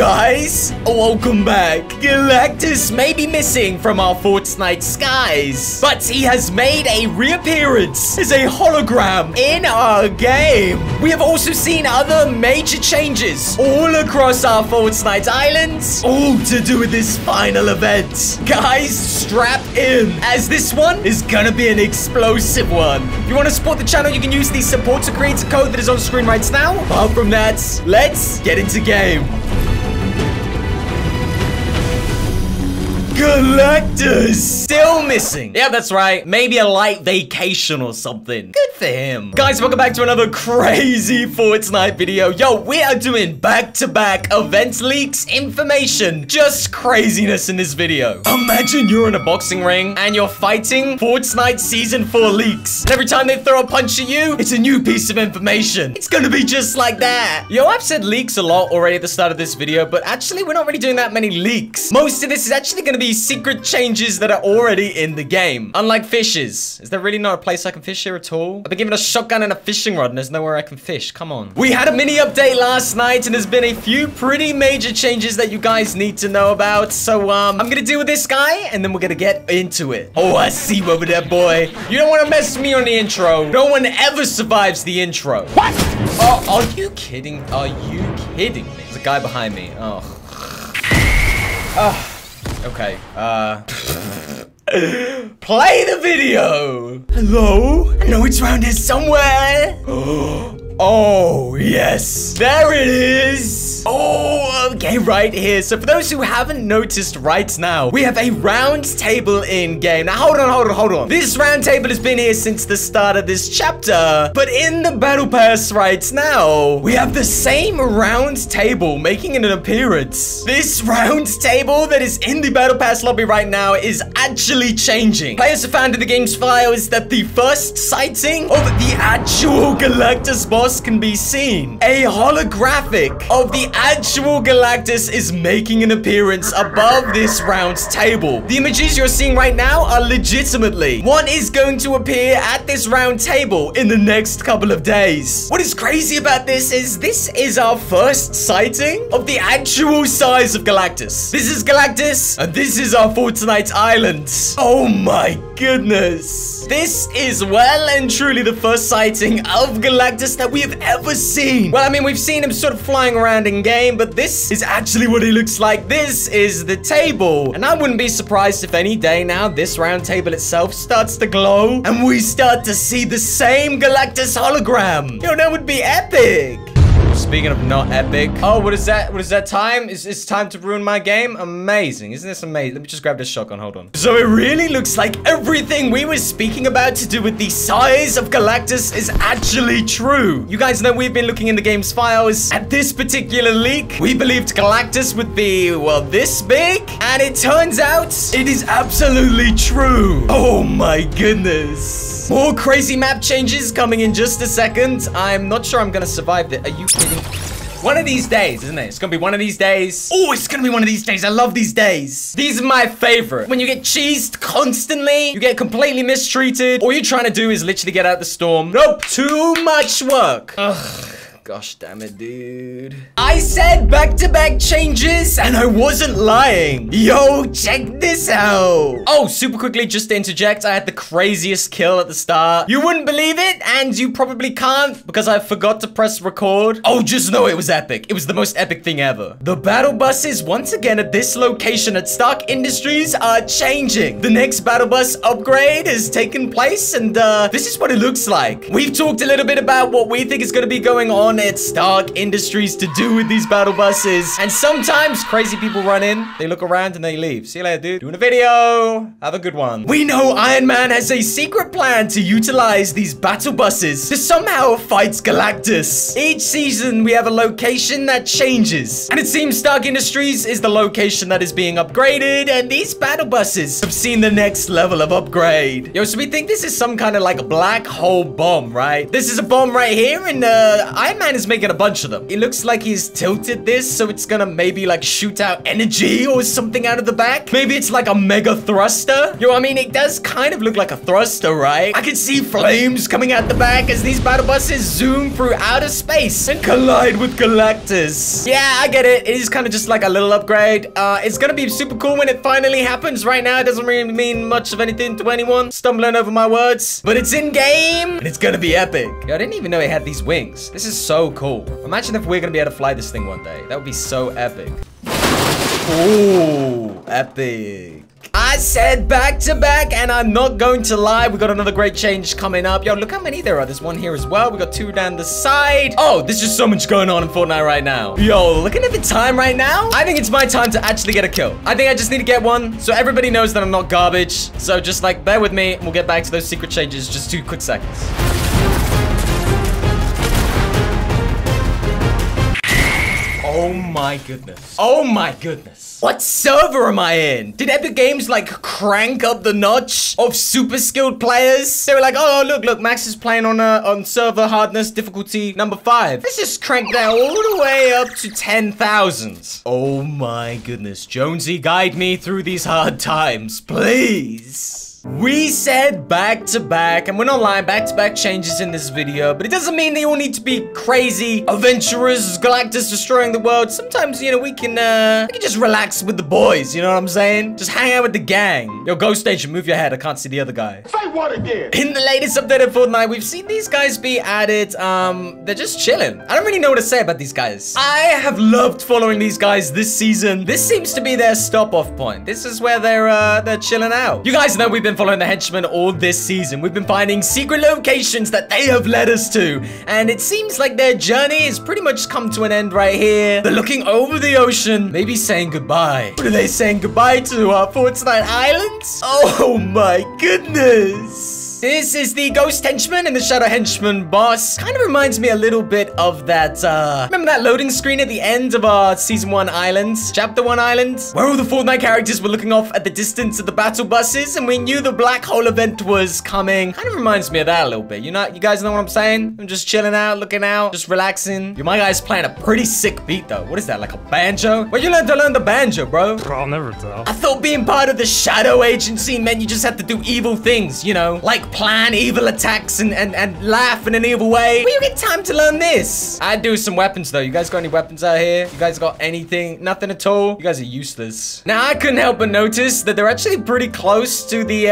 guys? Welcome back. Galactus may be missing from our Fortnite skies, but he has made a reappearance as a hologram in our game. We have also seen other major changes all across our Fortnite islands, all to do with this final event. Guys, strap in, as this one is gonna be an explosive one. If you want to support the channel, you can use the supporter creator code that is on screen right now. Apart from that, let's get into game. Galactus! Still missing. Yeah, that's right. Maybe a light vacation or something. Good for him. Guys, welcome back to another crazy Fortnite video. Yo, we are doing back-to-back event leaks, information, just craziness in this video. Imagine you're in a boxing ring and you're fighting Fortnite Season 4 leaks. And every time they throw a punch at you, it's a new piece of information. It's gonna be just like that. Yo, I've said leaks a lot already at the start of this video, but actually, we're not really doing that many leaks. Most of this is actually gonna be secret changes that are already in the game. Unlike fishes. Is there really not a place I can fish here at all? I've been given a shotgun and a fishing rod and there's nowhere I can fish. Come on. We had a mini update last night and there's been a few pretty major changes that you guys need to know about. So, I'm gonna deal with this guy and then we're gonna get into it. Oh, I see you over there, boy. You don't want to mess with me on the intro. No one ever survives the intro. What? Oh, are you kidding? Are you kidding me? There's a guy behind me. Oh. Oh. Okay, play the video! Hello? I know it's around here somewhere! Oh, yes. There it is. Oh, okay, right here. So for those who haven't noticed right now, we have a round table in game. Now, hold on. This round table has been here since the start of this chapter, but in the battle pass right now, we have the same round table making an appearance. This round table that is in the battle pass lobby right now is actually changing. Players have found in the game's files that the first sighting of the actual Galactus boss can be seen. A holographic of the actual Galactus is making an appearance above this round table. The images you're seeing right now are legitimately. One is going to appear at this round table in the next couple of days. What is crazy about this is our first sighting of the actual size of Galactus. This is Galactus, and this is our Fortnite Island. Oh my goodness. This is well and truly the first sighting of Galactus that we have ever seen. Well, I mean, we've seen him sort of flying around in game, but this is actually what he looks like. This is the table. And I wouldn't be surprised if any day now, this round table itself starts to glow and we start to see the same Galactus hologram. Yo, that would be epic. Speaking of not epic. Oh, what is that? What is that time? It's time to ruin my game? Amazing. Isn't this amazing? Let me just grab this shotgun. Hold on. So it really looks like everything we were speaking about to do with the size of Galactus is actually true. You guys know we've been looking in the game's files. At this particular leak, we believed Galactus would be, well, this big. And it turns out it is absolutely true. Oh my goodness. More crazy map changes coming in just a second. I'm not sure I'm going to survive this. Are you kidding? One of these days, isn't it? It's gonna be one of these days. Oh, it's gonna be one of these days. I love these days. These are my favorite. When you get cheesed constantly, you get completely mistreated. All you're trying to do is literally get out the storm. Nope, too much work. Ugh. Gosh damn it, dude. I said back-to-back changes, and I wasn't lying. Yo, check this out. Oh, super quickly, just to interject, I had the craziest kill at the start. You wouldn't believe it, and you probably can't, because I forgot to press record. Oh, just know it was epic. It was the most epic thing ever. The battle buses, once again, at this location at Stark Industries are changing. The next battle bus upgrade has taken place, and this is what it looks like. We've talked a little bit about what we think is gonna be going on at Stark Industries to do with these battle buses. And sometimes crazy people run in, they look around and they leave. See you later, dude. Doing a video. Have a good one. We know Iron Man has a secret plan to utilize these battle buses to somehow fight Galactus. Each season, we have a location that changes. And it seems Stark Industries is the location that is being upgraded. And these battle buses have seen the next level of upgrade. Yo, so we think this is some kind of like a black hole bomb, right? This is a bomb right here. And Iron Man man is making a bunch of them. It looks like he's tilted this, so it's gonna maybe like shoot out energy or something out of the back. Maybe it's like a mega thruster. You know what I mean? It does kind of look like a thruster, right? I can see flames coming out the back as these battle buses zoom through outer space and collide with Galactus. Yeah, I get it. It is kind of just like a little upgrade. It's gonna be super cool when it finally happens. Right now, it doesn't really mean much of anything to anyone. Stumbling over my words, but it's in game and it's gonna be epic. Yo, I didn't even know it had these wings. This is so cool. Imagine if we're gonna be able to fly this thing one day. That would be so epic. Ooh, epic. I said back to back, and I'm not going to lie. We got another great change coming up. Yo, look how many there are. There's one here as well. We got two down the side. Oh, there's just so much going on in Fortnite right now. Yo, looking at the time right now, I think it's my time to actually get a kill. I think I just need to get one so everybody knows that I'm not garbage. So just like bear with me, and we'll get back to those secret changes. Just 2 quick seconds. Oh my goodness. Oh my goodness. What server am I in? Did Epic Games like crank up the notch of super skilled players? They were like, oh, look, Max is playing on server hardness difficulty number 5. Let's just crank that all the way up to 10,000. Oh my goodness. Jonesy, guide me through these hard times, please. We said back to back, and we're not lying, back to back changes in this video, but it doesn't mean they all need to be crazy adventurers, Galactus destroying the world. Sometimes, you know, we can just relax with the boys, you know what I'm saying? Just hang out with the gang. Yo, Ghost Station, move your head. I can't see the other guy. Say what again? In the latest update of Fortnite, we've seen these guys be added. They're just chilling. I don't really know what to say about these guys. I have loved following these guys this season. This seems to be their stop-off point. This is where they're chilling out. You guys know we've been following the henchmen all this season. We've been finding secret locations that they have led us to, and it seems like their journey has pretty much come to an end right here. They're looking over the ocean, maybe saying goodbye. What are they saying goodbye to? Our Fortnite islands? Oh my goodness. This is the Ghost Henchman and the Shadow Henchman boss. Kind of reminds me a little bit of that, remember that loading screen at the end of our Season 1 Islands? Chapter 1 Islands? Where all the Fortnite characters were looking off at the distance of the battle buses, and we knew the black hole event was coming. Kind of reminds me of that a little bit. You guys know what I'm saying? I'm just chilling out, looking out, just relaxing. Yo, my guy's playing a pretty sick beat, though. What is that, like a banjo? Where'd you learn to learn the banjo, bro? I'll never tell. I thought being part of the Shadow Agency meant you just had to do evil things, you know? Like plan evil attacks and laugh in an evil way. Where you get time to learn this? I do some weapons though. You guys got any weapons out here? You guys got anything? Nothing at all? You guys are useless. Now I couldn't help but notice that they're actually pretty close to the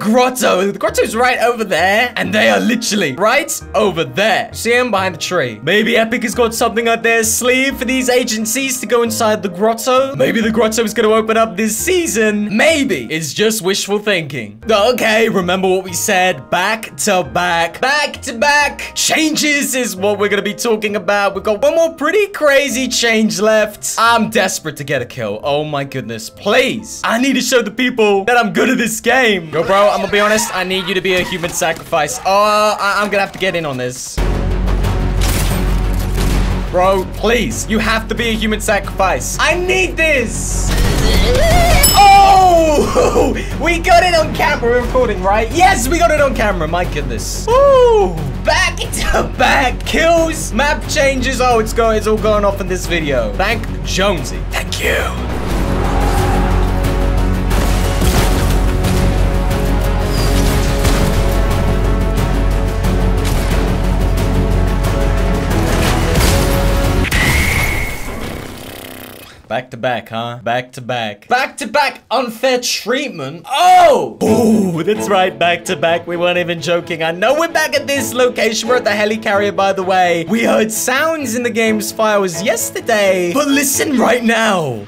grotto. The grotto's right over there, and they are literally right over there. See them behind the tree. Maybe Epic has got something up their sleeve for these agencies to go inside the grotto. Maybe the grotto is going to open up this season. Maybe it's just wishful thinking. Okay, remember what we said, back to back changes is what we're gonna be talking about. We've got one more pretty crazy change left. I'm desperate to get a kill. Oh my goodness, please. I need to show the people that I'm good at this game. Yo, bro, I'm gonna be honest. I need you to be a human sacrifice. I'm gonna have to get in on this. Bro, please. You have to be a human sacrifice. I need this. Oh! We got it on camera. We're recording, right? Yes, we got it on camera. My goodness. Ooh! Back to back kills. Map changes. Oh, it's all going off in this video. Thank Jonesy. Thank you. Back to back, huh? Back to back. Back to back unfair treatment. Oh! Ooh, that's right. Back to back. We weren't even joking. I know we're back at this location. We're at the Helicarrier, by the way. We heard sounds in the game's files yesterday, but listen right now.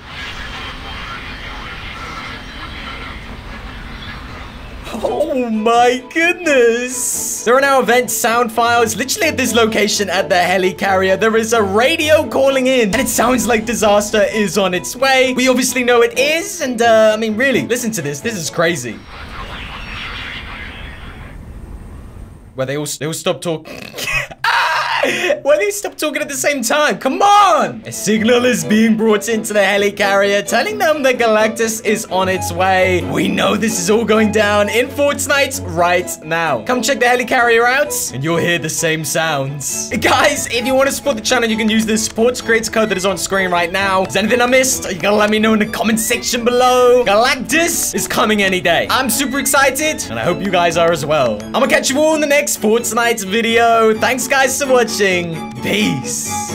Oh my goodness. There are now event sound files literally at this location at the Helicarrier. There is a radio calling in, and it sounds like disaster is on its way. We obviously know it is, and I mean, really, listen to this. This is crazy. Where they all stopped talking. Why do you stop talking at the same time? Come on! A signal is being brought into the helicarrier, telling them that Galactus is on its way. We know this is all going down in Fortnite right now. Come check the helicarrier out, and you'll hear the same sounds. Guys, if you want to support the channel, you can use the support creator code that is on screen right now. Is there anything I missed? You gotta let me know in the comment section below. Galactus is coming any day. I'm super excited, and I hope you guys are as well. I'm gonna catch you all in the next Fortnite video. Thanks, guys, for watching. Peace.